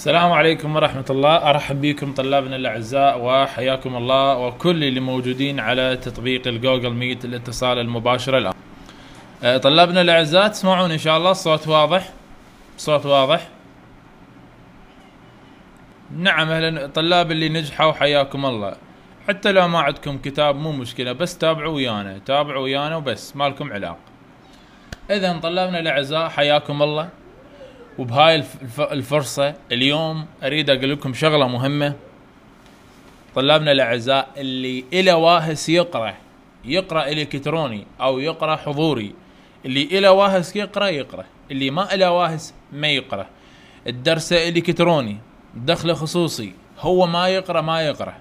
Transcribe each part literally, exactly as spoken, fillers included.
السلام عليكم ورحمة الله. أرحب بكم طلابنا الأعزاء وحياكم الله وكل اللي موجودين على تطبيق الجوجل ميت الاتصال المباشر الآن. طلابنا الأعزاء تسمعون إن شاء الله الصوت واضح؟ صوت واضح؟ نعم. أهلا الطلاب اللي نجحوا حياكم الله. حتى لو ما عندكم كتاب مو مشكلة، بس تابعوا ويانا، تابعوا ويانا وبس، ما لكم علاقة. إذا طلابنا الأعزاء حياكم الله. وبهاي الفرصة اليوم أريد أقول لكم شغلة مهمة. طلابنا الأعزاء اللي إلى واهس يقرأ يقرأ إلكتروني أو يقرأ حضوري، اللي إلى واهس يقرأ يقرأ، اللي ما إلى واهس ما يقرأ. الدرس إلكتروني، دخل خصوصي، هو ما يقرأ ما يقرأ.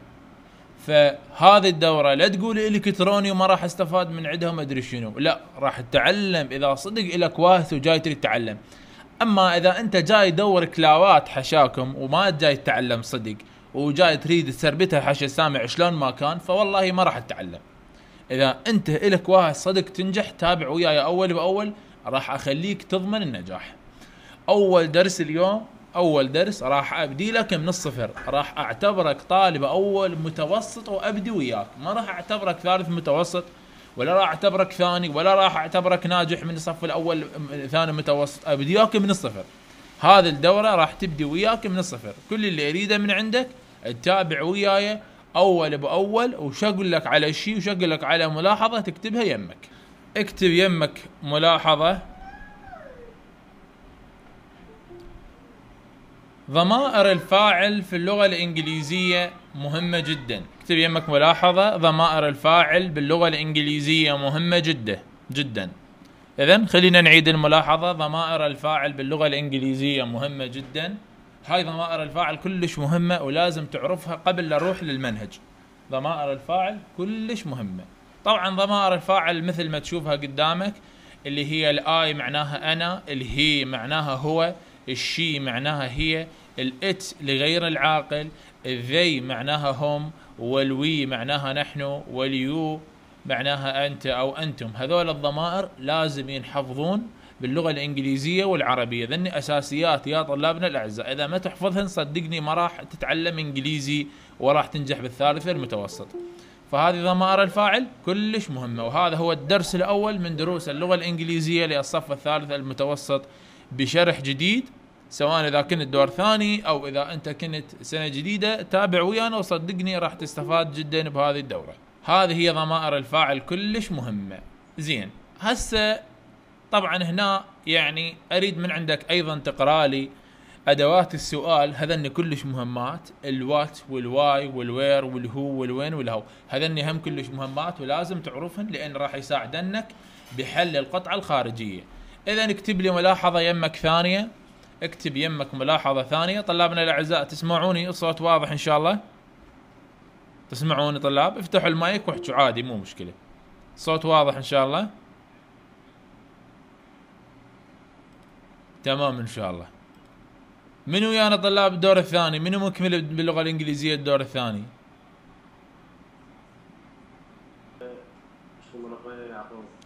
فهذه الدورة لا تقول إلكتروني وما راح استفاد من عندهم أدري شنو، لا، راح تتعلم إذا صدق إلك واهس وجاي تريد تتعلم. اما اذا انت جاي تدور كلاوات حشاكم وما جاي تتعلم صدق وجاي تريد تثربتها حش السامع شلون ما كان، فوالله ما راح تتعلم. اذا انت الك واهس صدق تنجح، تابع وياي اول باول، راح اخليك تضمن النجاح. اول درس اليوم، اول درس راح ابدي لك من الصفر، راح اعتبرك طالب اول متوسط وابدي وياك، ما راح اعتبرك ثالث متوسط ولا راح اعتبرك ثاني ولا راح اعتبرك ناجح من الصف الاول ثاني متوسط، ابدي وياك من الصفر. هذه الدوره راح تبدي وياك من الصفر، كل اللي اريده من عندك تتابع وياي اول باول، وش اقول لك على شيء وش اقول لك على ملاحظه تكتبها يمك. اكتب يمك ملاحظه ضمائر الفاعل في اللغه الانجليزيه مهمه جدا. اكتب يمك ملاحظة ضمائر الفاعل باللغة الإنجليزية مهمة جدا جدا. إذن خلينا نعيد الملاحظة، ضمائر الفاعل باللغة الإنجليزية مهمة جدا. هاي ضمائر الفاعل كلش مهمة ولازم تعرفها قبل لا نروح للمنهج. ضمائر الفاعل كلش مهمة. طبعا ضمائر الفاعل مثل ما تشوفها قدامك، اللي هي الآي معناها أنا، اللي هي معناها هو، الشي معناها هي، الإت لغير العاقل، الذي معناها هم، والوي معناها نحن، واليو معناها أنت أو أنتم. هذول الضمائر لازم ينحفظون باللغة الإنجليزية والعربية، ذن أساسيات يا طلابنا الأعزاء. إذا ما تحفظهن صدقني ما راح تتعلم إنجليزي وراح تنجح بالثالثة المتوسط. فهذه ضمائر الفاعل كلش مهمة. وهذا هو الدرس الأول من دروس اللغة الإنجليزية للصف الثالث المتوسط بشرح جديد، سواء إذا كنت دور ثاني أو إذا أنت كنت سنة جديدة، تابع ويانا وصدقني راح تستفاد جدا بهذه الدورة. هذه هي ضمائر الفاعل كلش مهمة. زين، هسه طبعا هنا يعني أريد من عندك أيضا تقرأ لي أدوات السؤال. هذن كلش مهمات، الوات والواي والوير والهو والوين والهو، هذن هم كلش مهمات ولازم تعرفهن لأن راح يساعدنك بحل القطعة الخارجية. إذا اكتب لي ملاحظة يمك ثانية، اكتب يمك ملاحظة ثانية. طلابنا الأعزاء تسمعوني؟ الصوت واضح إن شاء الله؟ تسمعوني طلاب؟ افتحوا المايك واحكوا عادي، مو مشكلة. الصوت واضح إن شاء الله؟ تمام إن شاء الله. من ويانا طلاب الدور الثاني؟ من مكمل باللغة الإنجليزية الدور الثاني؟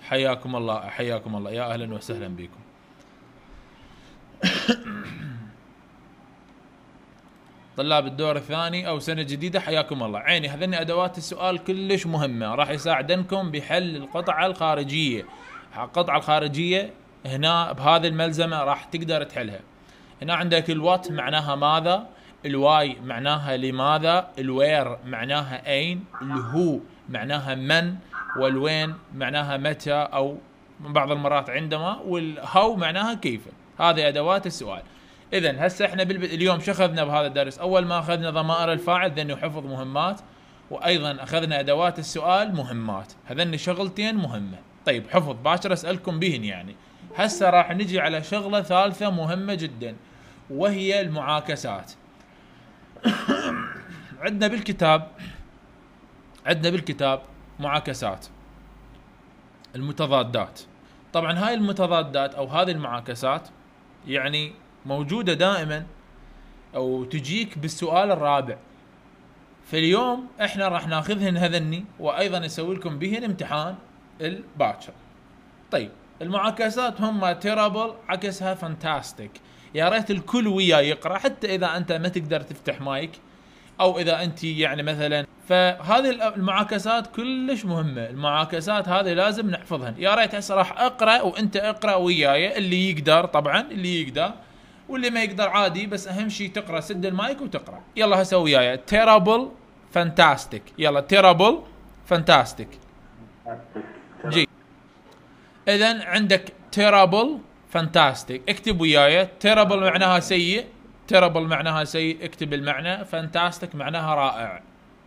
حياكم الله، حياكم الله، يا أهلا وسهلا بكم. طلاب الدور الثاني او سنة جديدة حياكم الله. عيني هذني ادوات السؤال كلش مهمة، راح يساعدنكم بحل القطعة الخارجية. القطعة الخارجية هنا بهذه الملزمة راح تقدر تحلها. هنا عندك الوات معناها ماذا، الواي معناها لماذا، الوير معناها اين، الهو معناها من، والوين معناها متى او بعض المرات عندما، والهو معناها كيف. هذه ادوات السؤال. اذا هسه احنا بالب... اليوم شو اخذنا بهذا الدرس؟ اول ما اخذنا ضمائر الفاعل، ذني حفظ مهمات، وايضا اخذنا ادوات السؤال مهمات. هذني شغلتين مهمه. طيب حفظ باشر اسالكم بهن يعني. هسه راح نجي على شغله ثالثه مهمه جدا وهي المعاكسات. عندنا بالكتاب عندنا بالكتاب معاكسات، المتضادات. طبعا هاي المتضادات او هذه المعاكسات يعني موجودة دائما او تجيك بالسؤال الرابع. فاليوم احنا راح ناخذهن هذني وايضا نسوي لكم بهن امتحان الباتشر. طيب المعاكسات هم تيرابل، عكسها فانتاستيك، يا ريت الكل وياه يقرأ، حتى إذا أنت ما تقدر تفتح مايك أو إذا أنت يعني مثلا. فهذه المعاكسات كلش مهمة، المعاكسات هذه لازم نحفظها. يا ريت هسه راح أقرأ وأنت أقرأ وياي، اللي يقدر طبعا، اللي يقدر واللي ما يقدر عادي، بس أهم شيء تقرأ، سد المايك وتقرأ. يلا هسه وياي terrible fantastic، يلا terrible fantastic. جي إذن عندك terrible fantastic، اكتب وياي. terrible معناها سيء، terrible معناها سيء، اكتب المعنى. fantastic معناها رائع.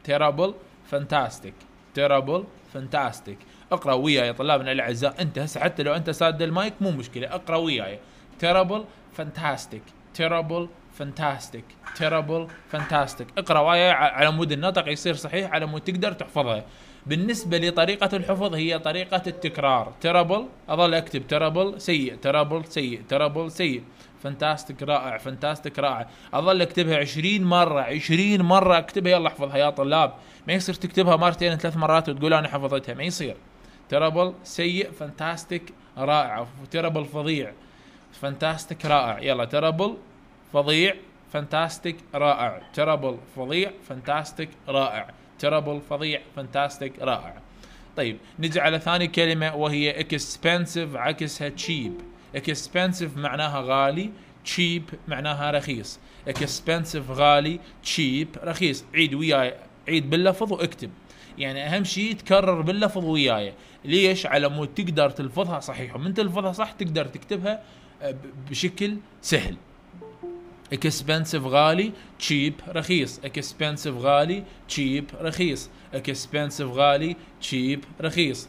terrible fantastic، terrible fantastic. اقرأ وياي طلابنا الأعزاء، انت هسه حتى لو انت ساد المايك مو مشكلة، اقرأ وياي terrible fantastic، terrible fantastic، terrible fantastic. اقرأ وياي على مود النطق يصير صحيح، على مود تقدر تحفظها. بالنسبة لطريقة الحفظ هي طريقة التكرار. terrible أظل أكتب terrible سيء، terrible سيء، terrible سيء، fantastic رائع، fantastic رائع. أظل أكتبها عشرين مرة، عشرين مرة أكتبها. يلا احفظها يا طلاب، ما يصير تكتبها مرتين ثلاث مرات وتقول أنا حفظتها، ما يصير. terrible سيء، fantastic رائع، terrible فظيع، fantastic رائع. يلا terrible فظيع، fantastic رائع، terrible فظيع، fantastic رائع، terrible فظيع، fantastic رائع. طيب نجي على ثاني كلمة وهي expensive، عكسها cheap. expensive معناها غالي، cheap معناها رخيص. expensive غالي، cheap رخيص. عيد وياي، عيد باللفظ واكتب، يعني أهم شيء تكرر باللفظ وياي. ليش؟ على مود تقدر تلفظها صحيح، ومن تلفظها صح تقدر تكتبها بشكل سهل. expensive غالي، cheap رخيص. expensive غالي، cheap رخيص. expensive غالي، cheap رخيص.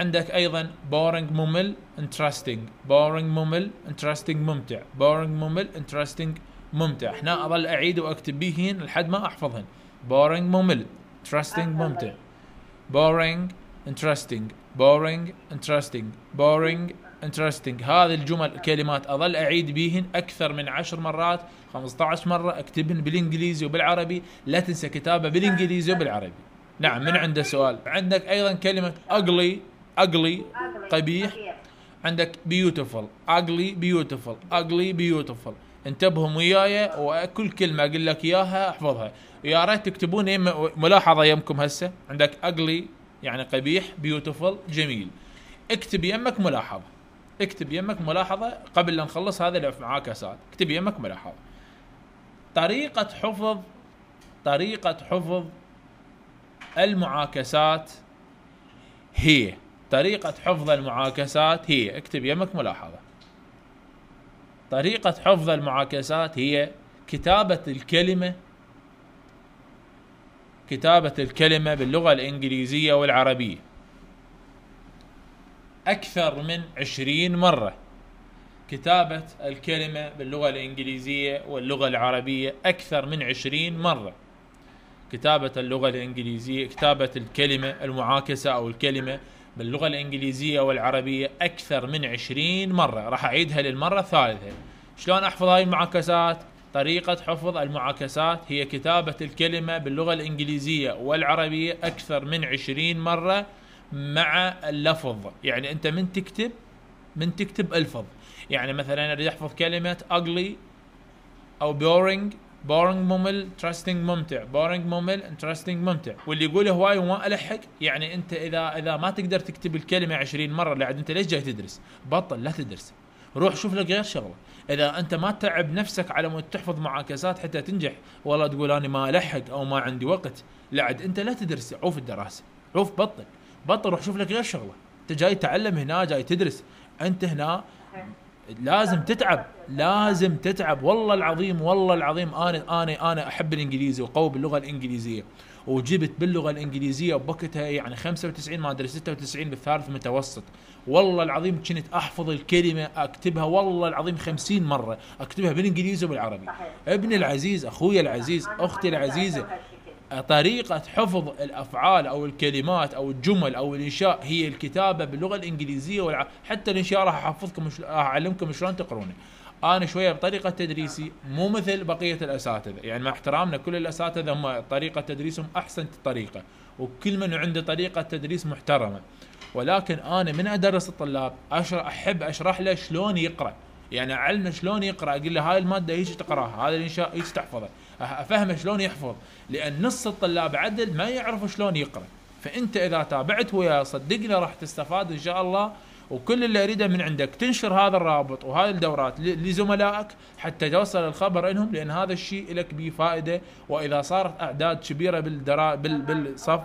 عندك أيضا boring ممل، interesting. boring ممل، interesting ممتع. boring ممل، interesting ممتع. احنا أظل أعيد وأكتب بيهن لحد ما أحفظهن. boring ممل، interesting ممتع. boring interesting، boring interesting، boring interesting. هذه الجمل كلمات أظل أعيد بيهن أكثر من عشر مرات، خمسة عشر مرة. أكتبهن بالإنجليزي وبالعربي، لا تنسى كتابة بالإنجليزي وبالعربي. نعم، من عنده سؤال؟ عندك أيضا كلمة ugly، ugly قبيح. عندك beautiful، ugly beautiful، ugly beautiful. انتبهوا وياي، وكل كلمة أقول لك إياها احفظها. يا ريت تكتبون ملاحظة يمكم هسه. عندك ugly يعني قبيح، beautiful جميل. اكتب يمك ملاحظة، اكتب يمك ملاحظة قبل لا نخلص هذا المعاكسات. اكتب يمك ملاحظة. طريقة حفظ، طريقة حفظ المعاكسات هي، طريقة حفظ المعاكسات هي، اكتب يمك ملاحظة. طريقة حفظ المعاكسات هي كتابة الكلمة، كتابة الكلمة باللغة الإنجليزية والعربية أكثر من عشرين مرة. كتابة الكلمة باللغة الإنجليزية واللغة العربية أكثر من عشرين مرة. كتابة اللغة الإنجليزية، كتابة الكلمة المعاكسة أو الكلمة باللغة الإنجليزية والعربية أكثر من عشرين مرة. راح أعيدها للمرة الثالثة. شلون أحفظ هاي المعاكسات؟ طريقة حفظ المعاكسات هي كتابة الكلمة باللغة الإنجليزية والعربية أكثر من عشرين مرة مع اللفظ. يعني أنت من تكتب، من تكتب ألفظ. يعني مثلا أريد أحفظ كلمة ugly أو boring. boring ممل، interesting ممتع. boring ممل، interesting ممتع. واللي يقول هواي وما ألحق، يعني أنت إذا إذا ما تقدر تكتب الكلمة عشرين مرة، لعد أنت ليش جاي تدرس؟ بطل، لا تدرس، روح شوف لك غير شغلة. إذا أنت ما تعب نفسك على مود تحفظ معاكسات حتى تنجح، والله تقول أنا ما ألحق أو ما عندي وقت، لعد أنت لا تدرس. عوف الدراسة، عوف، بطل بطل، روح شوف لك غير شغلة. أنت جاي تعلم هنا، جاي تدرس، أنت هنا لازم تتعب، لازم تتعب. والله العظيم، والله العظيم أنا أنا أنا أحب الإنجليزي وقوي باللغة الإنجليزية، وجبت باللغة الإنجليزية وبكتها يعني خمسة وتسعين مادري ستة وتسعين بالثالث متوسط. والله العظيم كنت أحفظ الكلمة أكتبها، والله العظيم خمسين مرة أكتبها بالإنجليزي وبالعربي. ابني العزيز، أخوي العزيز، أختي العزيزة، طريقة حفظ الأفعال أو الكلمات أو الجمل أو الإنشاء هي الكتابة باللغة الإنجليزية والع... حتى الإنشاء راح أحفظكم، راح أعلمكم شلون تقرونه. أنا شوية بطريقة تدريسي مو مثل بقية الأساتذة، يعني مع احترامنا كل الأساتذة هم طريقة تدريسهم أحسن طريقة، وكل من عنده طريقة تدريس محترمة، ولكن أنا من أدرس الطلاب أشرح، أحب أشرح له شلون يقرأ، يعني اعلمه شلون يقرا، اقول له هاي الماده هيك تقراها، هذا الانشاء هيك تحفظه، افهمه شلون يحفظ، لان نص الطلاب عدل ما يعرفوا شلون يقرا. فانت اذا تابعت وياه صدقني راح تستفاد ان شاء الله. وكل اللي اريده من عندك تنشر هذا الرابط وهذه الدورات لزملائك حتى يوصل الخبر انهم، لان هذا الشيء لك به فائده. واذا صارت اعداد كبيره بالدرا بالصف،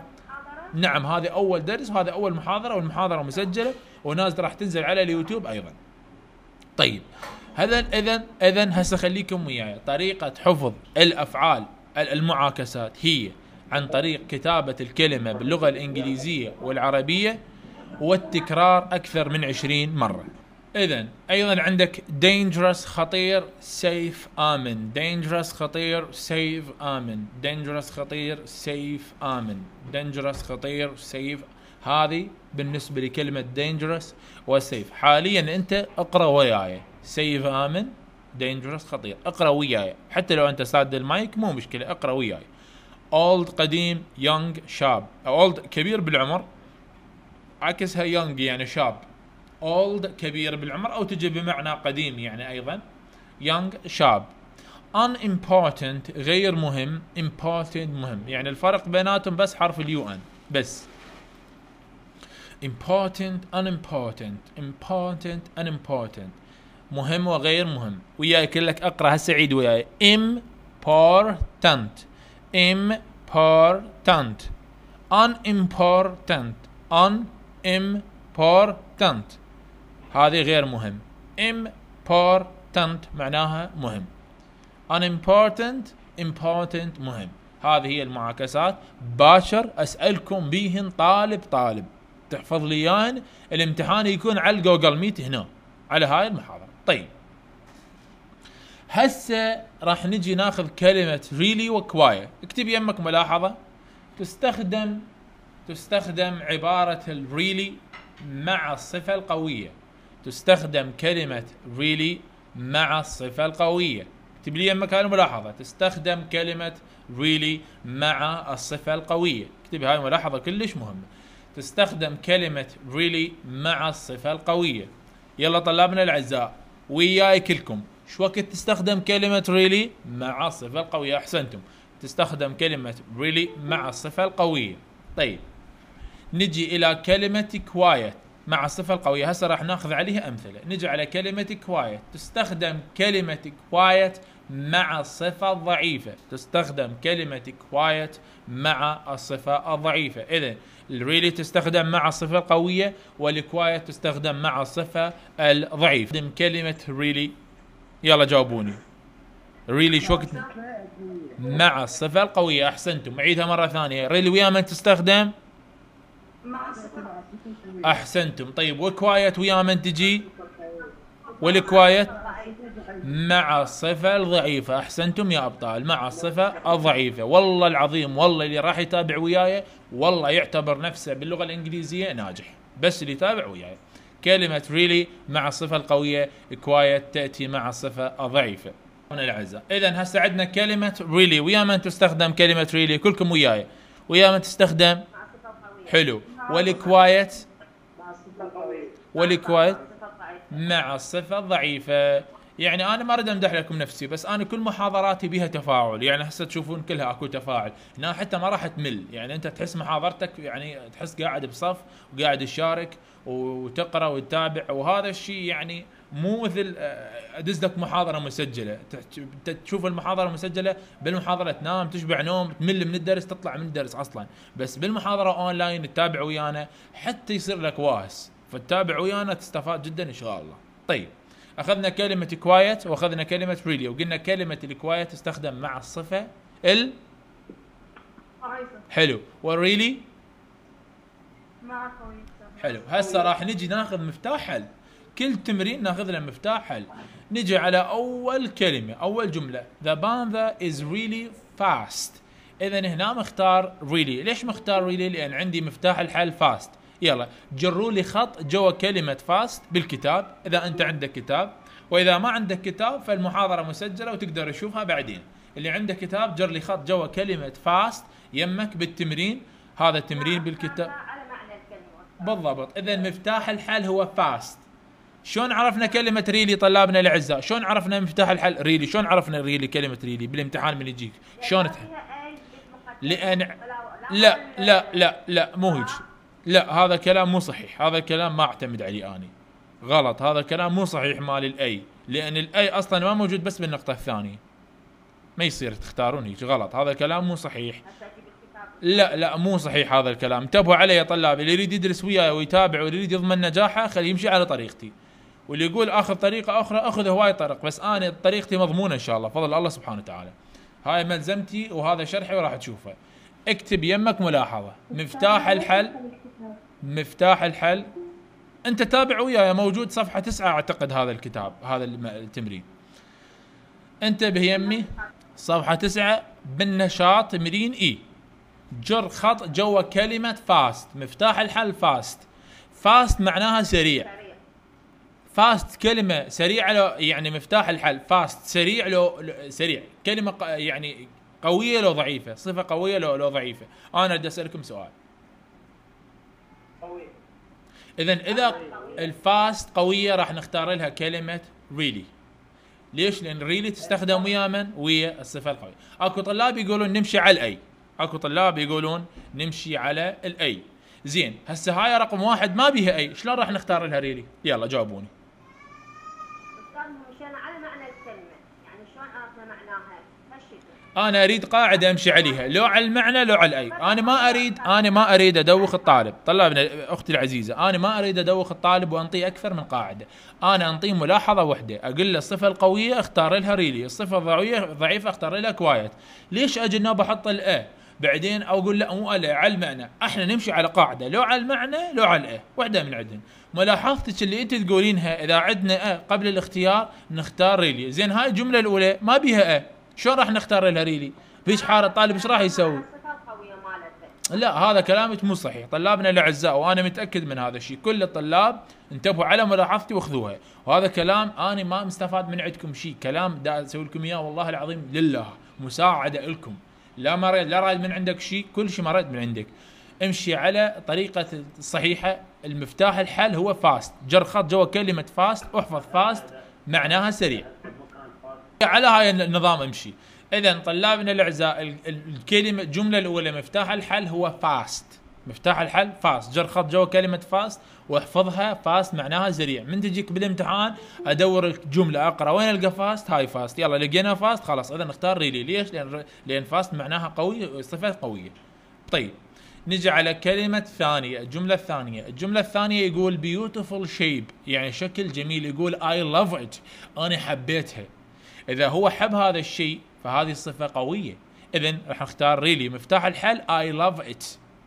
نعم هذا اول درس وهذا اول محاضره، والمحاضره مسجله وناس راح تنزل على اليوتيوب ايضا. طيب هذا اذا اذا هسه خليكم وياي. طريقه حفظ الافعال المعاكسات هي عن طريق كتابه الكلمه باللغه الانجليزيه والعربيه والتكرار أكثر من عشرين مرة. إذن أيضا عندك dangerous خطير safe آمن، dangerous خطير safe آمن، dangerous خطير safe آمن، dangerous خطير safe. هذه بالنسبة لكلمة dangerous وsafe. حاليا أنت اقرأ وياي safe آمن dangerous خطير، اقرأ وياي حتى لو أنت ساد المايك مو مشكلة، اقرأ وياي. old قديم، young شاب، old كبير بالعمر، عكسها يونج يعني شاب، اولد كبير بالعمر او تجي بمعنى قديم يعني ايضا يونج شاب. ان امبورتنت غير مهم، امبورتنت مهم، يعني الفرق بيناتهم بس حرف اليو ان بس. امبورتنت ان امبورتنت، امبورتنت ان امبورتنت، مهم وغير مهم. وياي كلك اقرا هسه، عيد وياي امبورتنت امبورتنت، ان امبورتنت ان important، هذه غير مهم. important معناها مهم، unimportant important مهم. هذه هي المعاكسات. باشر اسالكم بيهن طالب طالب، تحفظ لي اياهن، الامتحان يكون على الجوجل ميت هنا على هاي المحاضره. طيب هسه راح نجي ناخذ كلمه really وكواية. اكتب يمك ملاحظه، تستخدم تستخدم عبارة ال really مع الصفة القوية. تستخدم كلمة really مع الصفة القوية، اكتب لي يمك هاي الملاحظة. تستخدم كلمة really مع الصفة القوية، اكتب هاي الملاحظة كلش مهمة. تستخدم كلمة really مع الصفة القوية. يلا طلابنا الأعزاء وياي كلكم، شو وقت تستخدم كلمة really مع الصفة القوية؟ أحسنتم، تستخدم كلمة really مع الصفة القوية. طيب نجي الى كلمة quiet مع الصفة القوية، هسه راح ناخذ عليها امثلة. نجي على كلمة quiet، تستخدم كلمة quiet مع الصفة الضعيفة، تستخدم كلمة quiet مع الصفة الضعيفة. اذا really تستخدم مع الصفة القوية والquiet تستخدم مع الصفة الضعيفة. تستخدم كلمة really، يلا جاوبوني، really شو وقت مع الصفة القوية؟ احسنتم، عيدها مرة ثانية، really ويا من تستخدم؟ احسنتم. طيب وكوايت ويا من تجي؟ والكوايت مع الصفة الضعيفة، احسنتم يا ابطال، مع الصفة الضعيفة. والله العظيم، والله اللي راح يتابع وياي والله يعتبر نفسه باللغة الانجليزية ناجح، بس اللي يتابع وياي. كلمة really مع الصفة القوية، كوايت تأتي مع الصفة الضعيفة. اذا هسه عندنا كلمة really، ويا من تستخدم كلمة really؟ كلكم وياي، ويا من تستخدم؟ حلو. والكوايت والكوايت مع الصفة الضعيفة. يعني انا ما اريد امدح لكم نفسي، بس انا كل محاضراتي بها تفاعل، يعني هسه تشوفون كلها اكو تفاعل هنا، حتى ما راح تمل. يعني انت تحس محاضرتك يعني تحس قاعد بصف وقاعد تشارك وتقرا وتتابع، وهذا الشيء يعني مو مثل ادز لك محاضره مسجله، تشوف المحاضره المسجله بالمحاضره تنام تشبع نوم تمل من الدرس تطلع من الدرس اصلا، بس بالمحاضره اونلاين تتابع ويانا حتى يصير لك واهس، فتتابع ويانا تستفاد جدا ان شاء الله. طيب اخذنا كلمه quiet واخذنا كلمه really، وقلنا كلمه الquiet تستخدم مع الصفه ال حلو، والريلي مع قويه. حلو، هسه راح نجي ناخذ مفتاح حل، كل تمرين ناخذ له مفتاح حل. نجي على اول كلمه، اول جمله، the panda is really fast. اذا هنا مختار really، ليش مختار really؟ لان عندي مفتاح الحل fast. يلا جروا لي خط جوا كلمه fast بالكتاب اذا انت عندك كتاب، واذا ما عندك كتاب فالمحاضره مسجله وتقدر تشوفها بعدين. اللي عنده كتاب جر لي خط جوا كلمه fast يمك بالتمرين، هذا التمرين بالكتاب بالضبط. اذا مفتاح الحل هو fast. شلون عرفنا كلمة ريلي طلابنا الأعزاء؟ شلون عرفنا مفتاح الحل ريلي؟ شلون عرفنا ريلي كلمة ريلي بالامتحان من يجيك؟ شلون تحل؟ لأن لا لا لا لا مو هيك، لا هذا كلام مو صحيح، هذا الكلام ما اعتمد عليه أنا. غلط، هذا كلام مو صحيح مال الأي، لأن الأي أصلا ما موجود بس بالنقطة الثانية. ما يصير تختارون هيك، غلط، هذا كلام مو صحيح. لا لا مو صحيح هذا الكلام، انتبهوا علي يا طلاب، اللي يريد يدرس وياي ويتابع واللي يريد يضمن نجاحه خليه يمشي على طريقتي. واللي يقول اخذ طريقه اخرى اخذ هواي طرق، بس انا طريقتي مضمونه ان شاء الله بفضل الله سبحانه وتعالى. هاي ملزمتي وهذا شرحي وراح تشوفه. اكتب يمك ملاحظه، مفتاح الحل مفتاح الحل انت تابع وياي، موجود صفحه تسعة اعتقد هذا الكتاب، هذا التمرين. انتبه يمي صفحه تسعة بالنشاط تمرين اي. جر خط جوا كلمة فاست، مفتاح الحل فاست. فاست معناها سريع. فاست كلمة سريعة لو يعني مفتاح الحل فاست سريع لو سريع، كلمة يعني قوية لو ضعيفة، صفة قوية لو لو ضعيفة. أنا بدي أسألكم سؤال. قوية. إذا إذا الفاست قوية راح نختار لها كلمة ريلي. ليش؟ لأن ريلي تستخدم ويا من؟ ويا الصفة القوية. أكو طلاب يقولون نمشي على الأي. اكو طلاب يقولون نمشي على الاي. زين هسه هاي رقم واحد ما بيها اي، شلون راح نختار لها ريلي؟ يلا جاوبوني. استاذ مشينا على معنى الكلمه، يعني شلون عرفنا معناها؟ مشيت انا اريد قاعده امشي عليها، لو على المعنى لو على الاي. انا ما اريد انا ما اريد ادوخ الطالب، طلابنا اختي العزيزه، انا ما اريد ادوخ الطالب وانطيه اكثر من قاعده، انا انطيه ملاحظه واحده، اقول له الصفه القويه اختار لها ريلي، الصفه الضعيفه اختار لها كوايت. ليش اجي النوبه احط الاي؟ بعدين اقول لا مو الا على المعنى، احنا نمشي على قاعده لو على المعنى لو على الايه، وحده من عندهم. ملاحظتك اللي انت تقولينها اذا عندنا اه قبل الاختيار نختار ريلي، زين هاي الجمله الاولى ما بيها اه، شلون راح نختار لها ريلي؟ بيش حاره الطالب ايش راح يسوي؟ لا هذا كلامك مو صحيح، طلابنا الاعزاء وانا متاكد من هذا الشيء، كل الطلاب انتبهوا على ملاحظتي وخذوها، وهذا كلام انا ما مستفاد من عندكم شيء، كلام دا اسوي لكم اياه والله العظيم لله، مساعده لكم. لا مريض لا راد من عندك شيء، كل شيء مريض من عندك. امشي على طريقة الصحيحة، المفتاح الحل هو فاست، جر خط جوا كلمة فاست، احفظ فاست معناها سريع. على هاي النظام امشي. إذا طلابنا الأعزاء الكلمة الجملة الأولى مفتاح الحل هو فاست، مفتاح الحل فاست، جر خط جوا كلمة فاست واحفظها، فاست معناها سريع. من تجيك بالامتحان ادور الجمله اقرا وين القى فاست، هاي فاست، يلا لقينا فاست خلاص اذا نختار ريلي. ليش؟ لان لان فاست معناها قوي، صفه قويه. طيب نجي على كلمه ثانيه، الجمله الثانيه، الجمله الثانيه يقول بيوتيفول شيب يعني شكل جميل، يقول اي لاف ات انا حبيتها. اذا هو حب هذا الشيء فهذه الصفه قويه، اذا راح نختار ريلي. مفتاح الحل اي لاف ات،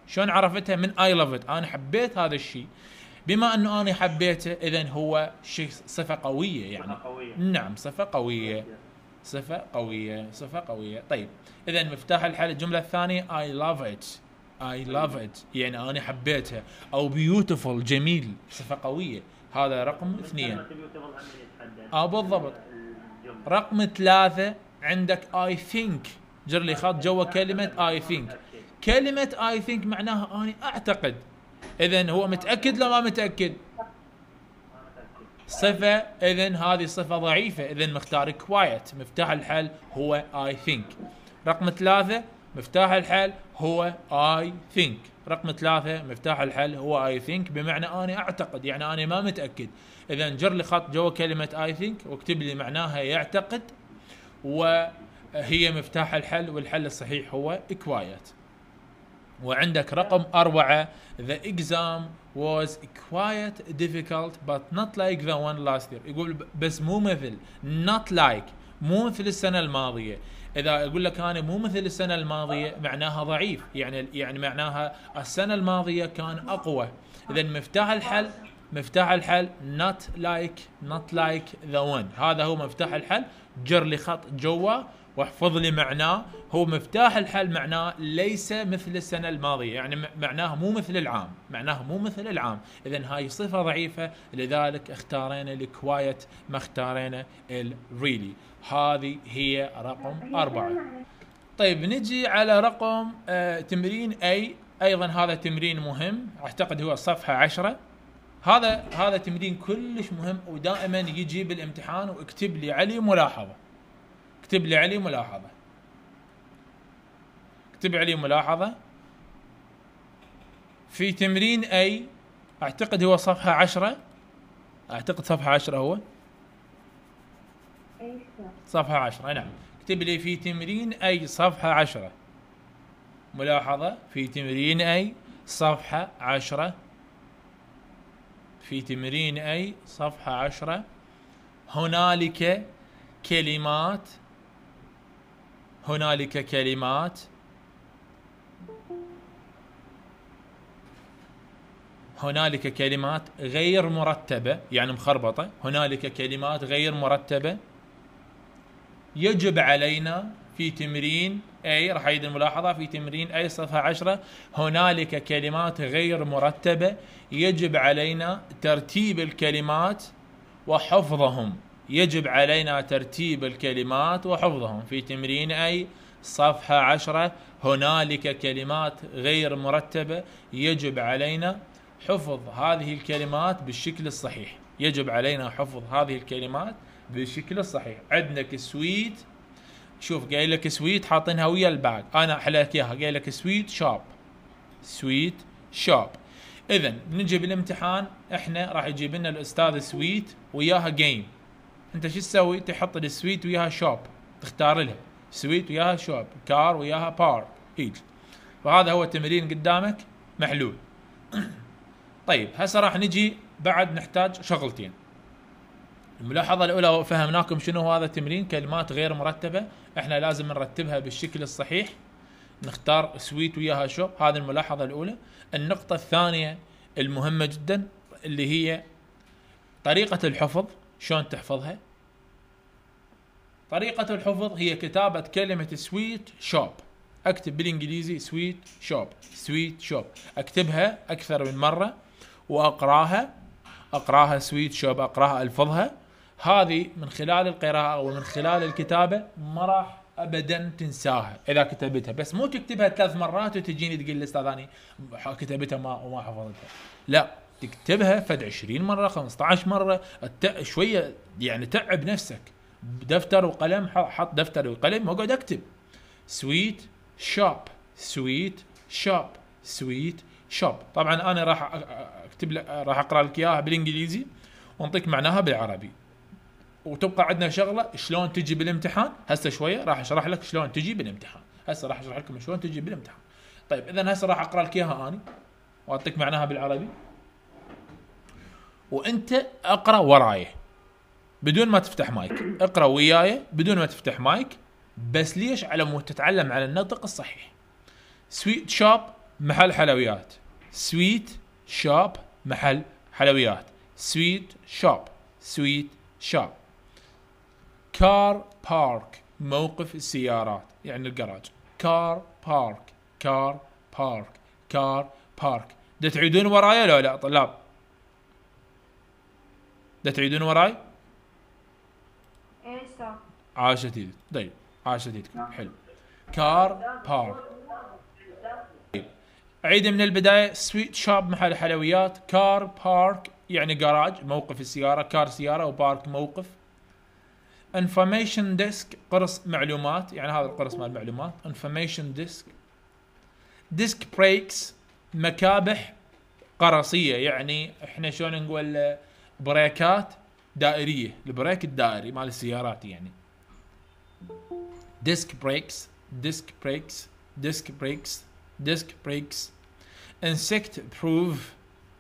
شلون عرفتها؟ من اي لاف ات انا حبيت هذا الشيء، بما انه انا حبيته اذا هو شيء صفه قويه يعني صفة قوية. نعم صفه قويه صفه قويه صفه قويه. طيب اذا مفتاح الحل الجمله الثانيه اي لاف ات، اي لاف ات يعني انا حبيتها، او بيوتيفول جميل صفه قويه، هذا رقم اثنين. اه بالضبط. رقم ثلاثه عندك اي ثينك، جر لي خط جوا كلمه اي ثينك، كلمه اي ثينك معناها انا اعتقد، إذن هو متأكد لو ما متأكد؟ صفة، إذن هذه صفة ضعيفة، إذن مختار كوايت. مفتاح الحل هو I think. رقم ثلاثة مفتاح الحل هو I think. رقم ثلاثة مفتاح الحل هو I think بمعنى أنا أعتقد، يعني أنا ما متأكد. إذن جر لي خط جوا كلمة I think واكتب لي معناها يعتقد، وهي مفتاح الحل والحل الصحيح هو كوايت. وعندك رقم أربعة the exam was quite difficult but not like the one last year، يقول بس مو مثل، not like مو مثل السنة الماضية. إذا أقول لك أنا مو مثل السنة الماضية معناها ضعيف، يعني يعني معناها السنة الماضية كان أقوى. إذا مفتاح الحل مفتاح الحل not like not like the one، هذا هو مفتاح الحل. جر لي خط جوا واحفظ لي معناه، هو مفتاح الحل معناه ليس مثل السنة الماضية، يعني معناه مو مثل العام، معناه مو مثل العام، إذن هاي صفة ضعيفة، لذلك اختارينا الكوايت ما اختارينا الريلي. هذه هي رقم أربعة. طيب نجي على رقم آه تمرين أي، أيضا هذا تمرين مهم، أعتقد هو الصفحة عشرة. هذا هذا تمرين كلش مهم، ودائما يجي بالامتحان واكتب لي علي ملاحظه. اكتب لي علي ملاحظه. اكتب علي ملاحظه. في تمرين اي اعتقد هو صفحه عشرة، اعتقد صفحه عشرة هو. صفحه عشرة نعم. اكتب لي في تمرين اي صفحه عشرة ملاحظه. في تمرين اي صفحه عشرة. في تمرين اي صفحه عشرة هنالك كلمات، هنالك كلمات، هنالك كلمات غير مرتبه يعني مخربطه، هنالك كلمات غير مرتبه يجب علينا في تمرين اي، راح اعيد الملاحظه، في تمرين اي صفحه عشرة هنالك كلمات غير مرتبه يجب علينا ترتيب الكلمات وحفظهم، يجب علينا ترتيب الكلمات وحفظهم. في تمرين اي صفحه عشرة هنالك كلمات غير مرتبه يجب علينا حفظ هذه الكلمات بالشكل الصحيح، يجب علينا حفظ هذه الكلمات بالشكل الصحيح. عندنا كسويت، شوف قايل لك سويت حاطينها ويا الباك، انا حلاك اياها، قايل لك سويت شوب، سويت شوب. اذا بنجي بالامتحان احنا راح يجيب لنا الاستاذ سويت وياها جيم، انت شو تسوي؟ تحط السويت وياها شوب، تختار لها سويت وياها شوب، كار وياها بار، ايج. فهذا هو التمرين قدامك محلول. طيب هسه راح نجي بعد نحتاج شغلتين. الملاحظة الأولى فهمناكم شنو هذا التمرين، كلمات غير مرتبة احنا لازم نرتبها بالشكل الصحيح، نختار سويت وياها شوب، هذه الملاحظة الأولى. النقطة الثانية المهمة جدا اللي هي طريقة الحفظ، شلون تحفظها؟ طريقة الحفظ هي كتابة كلمة سويت شوب، اكتب بالانجليزي سويت شوب، سويت شوب، اكتبها أكثر من مرة وأقراها، أقراها سويت شوب، أقراها ألفظها. هذه من خلال القراءة ومن خلال الكتابة ما راح أبدا تنساها إذا كتبتها، بس مو تكتبها ثلاث مرات وتجيني تقول لي أستاذ أني كتبتها ما وما حفظتها، لا، تكتبها فد عشرين مرة، خمسة عشر مرة، شوية يعني تعب نفسك، دفتر وقلم، حط دفتر وقلم واقعد أكتب سويت شوب، سويت شوب، سويت شوب. طبعا أنا راح أكتب لك، راح أقرأ لك إياها بالإنجليزي ونعطيك معناها بالعربي، وتبقى عندنا شغله شلون تجي بالامتحان. هسه شويه راح اشرح لك شلون تجي بالامتحان، هسه راح اشرح لكم شلون تجي بالامتحان. طيب اذا هسه راح اقرا لك اياها اني واعطيك معناها بالعربي، وانت اقرا وراي بدون ما تفتح مايك، اقرا وياي بدون ما تفتح مايك، بس ليش؟ على مود تتعلم على النطق الصحيح. سويت شوب محل حلويات، سويت شوب محل حلويات، سويت شوب، سويت شوب. كار بارك موقف السيارات يعني الجراج، كار بارك، كار بارك، كار بارك. دا تعيدون وراي لو لا طلاب؟ دا تعيدون وراي؟ ايه صح، عاشت ايدك. طيب عاشت ايدك، حلو. كار بارك، عيد من البدايه. سويت شوب محل حلويات، كار بارك يعني جراج موقف السياره، كار سياره وبارك موقف. information disk قرص معلومات يعني هذا القرص مال المعلومات، information disk. disk breaks مكابح قرصيه يعني احنا شلون نقول بريكات دائريه، البريك الدائري مال السيارات يعني. disk breaks، disk breaks، disk breaks، disk breaks. insect proof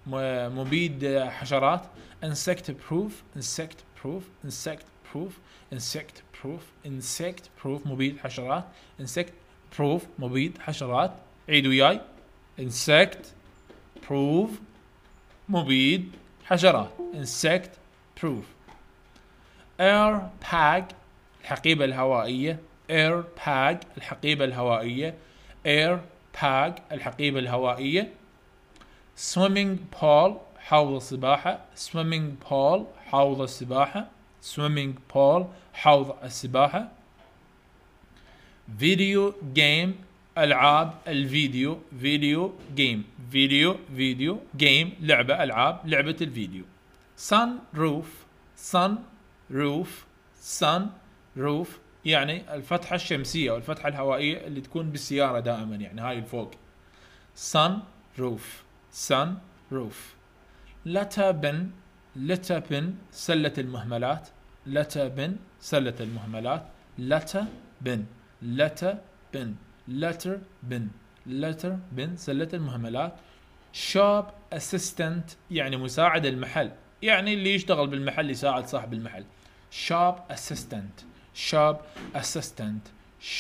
مبيد حشرات، insect proof، insect proof، insect proof، insect proof، insect proof مبيد حشرات، insect proof مبيد حشرات. عيد وياي، insect proof مبيد حشرات، insect proof. air bag الحقيبة الهوائية، air bag الحقيبة الهوائية، air bag الحقيبة الهوائية. swimming pool حوض السباحة، swimming pool حوض السباحة، swimming pool حوض السباحة. video game ألعاب الفيديو، فيديو جيم، فيديو فيديو جيم لعبة، ألعاب لعبة الفيديو. سان روف، سان روف، سان روف يعني الفتحة الشمسية أو الفتحة الهوائية اللي تكون بالسيارة دائما، يعني هاي الفوق. سان روف، سان روف. لتابن، لتابن سلة المهملات، لتابن سلة المهملات. لتابن، لتابن، letter bin letter bin سلة المهملات. shop assistant يعني مساعد المحل، يعني اللي يشتغل بالمحل يساعد صاحب المحل. shop assistant shop assistant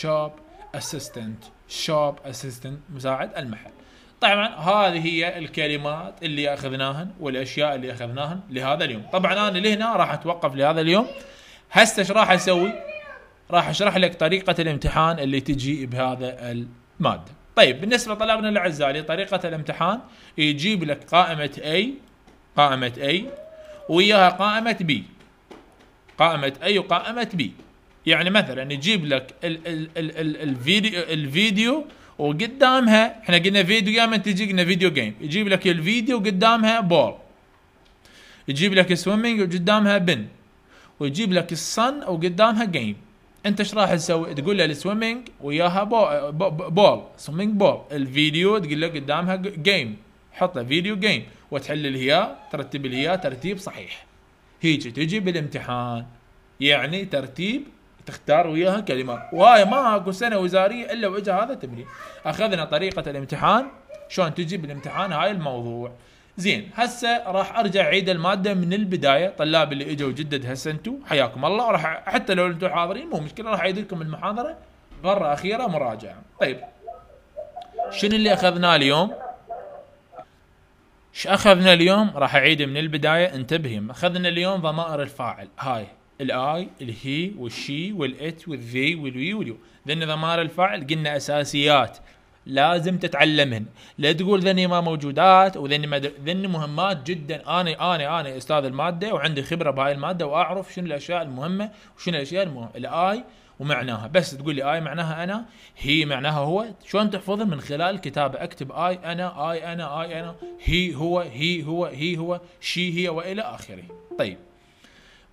shop assistant shop assistant مساعد المحل. طبعا هذه هي الكلمات اللي اخذناهن والاشياء اللي اخذناهن لهذا اليوم. طبعا انا لهنا راح اتوقف لهذا اليوم. هسه ايش راح اسوي؟ راح اشرح لك طريقة الامتحان اللي تجي بهذا المادة. طيب بالنسبة لطلابنا الاعزاء، لطريقة الامتحان يجيب لك قائمة A، قائمة A وياها قائمة B، قائمة A وقائمة B. يعني مثلا يجيب لك ال ال ال ال الفيديو، الفيديو وقدامها احنا قلنا فيديو، يا من تجي قلنا فيديو جيم، يجيب لك الفيديو قدامها بول، يجيب لك سويمينج وقدامها بن، ويجيب لك الصن وقدامها جيم. انت ايش راح تسوي؟ تقول له السويمينج وياها بول، سويمينج بول. الفيديو تقول له قدامها جيم، حط له فيديو جيم وتحل الهيا، ترتب الهيا ترتيب صحيح. هيك تجي بالامتحان، يعني ترتيب تختار وياها كلمه. وهاي ما اكو سنه وزاريه الا واجى هذا التمرين. اخذنا طريقه الامتحان شلون تجي بالامتحان، هاي الموضوع. زين هسه راح ارجع عيد الماده من البدايه. طلاب اللي اجوا جدد هسه انتم حياكم الله، راح حتى لو انتم حاضرين مو مشكله، راح اعيد لكم المحاضره مره اخيره مراجعه. طيب شنو اللي اخذناه اليوم؟ ايش اخذنا اليوم؟ راح اعيد من البدايه، انتبهي. اخذنا اليوم ضمائر الفاعل، هاي الاي الهي والشي والات والذي والوي واليو، ذن ضمائر الفاعل. قلنا اساسيات لازم تتعلمهن، لا تقول ذني ما موجودات وذني ما د... ذني مهمات جدا. انا انا انا استاذ الماده وعندي خبره بهاي الماده واعرف شنو الاشياء المهمه وشنو الاشياء المهمه. الاي ومعناها، بس تقول لي اي معناها انا، هي معناها هو. شلون تحفظها؟ من خلال الكتابه. اكتب اي انا، اي انا، اي انا، هي هو، هي هو، هي هو، شي هي، والى اخره. طيب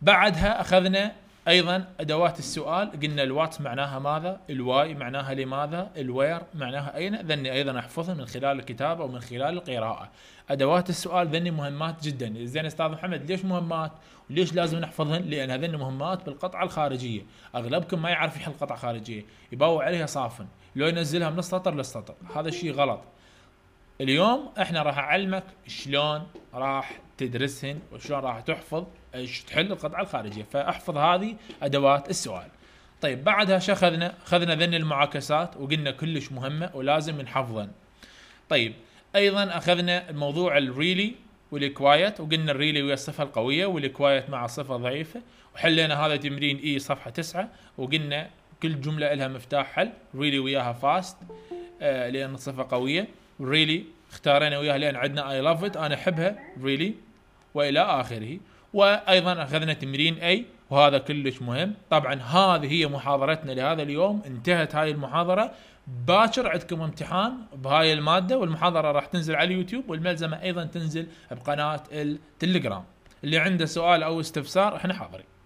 بعدها اخذنا ايضا ادوات السؤال. قلنا الوات معناها ماذا، الواي معناها لماذا، الوير معناها اين. ذني ايضا احفظها من خلال الكتابه ومن خلال القراءه. ادوات السؤال ذني مهمات جدا. زين استاذ محمد ليش مهمات وليش لازم نحفظهن؟ لان هذني مهمات بالقطعه الخارجيه. اغلبكم ما يعرف يحل قطعه خارجيه، يباوع عليها صافن، لو ينزلها من السطر للسطر، هذا الشيء غلط. اليوم احنا راح اعلمك شلون راح تدرسهن وشلون راح تحفظ تحل القطعه الخارجيه، فاحفظ هذه ادوات السؤال. طيب بعدها شو اخذنا؟ اخذنا ذن المعاكسات وقلنا كلش مهمه ولازم نحفظن. طيب ايضا اخذنا موضوع الريلي والكوايت، وقلنا الريلي ويا الصفه القويه والكوايت مع الصفه الضعيفه، وحلينا هذا تمرين اي صفحه تسعة، وقلنا كل جمله لها مفتاح حل. ريلي وياها فاست آه لان الصفه قويه. ريلي اختارينا وياها لان عندنا اي لاف ات، انا احبها ريلي، والى اخره. وايضا اخذنا تمرين اي وهذا كلش مهم. طبعا هذه هي محاضرتنا لهذا اليوم، انتهت هاي المحاضره. باكر عندكم امتحان بهاي الماده، والمحاضره راح تنزل على اليوتيوب، والملزمه ايضا تنزل بقناه التليجرام. اللي عنده سؤال او استفسار احنا حاضرين.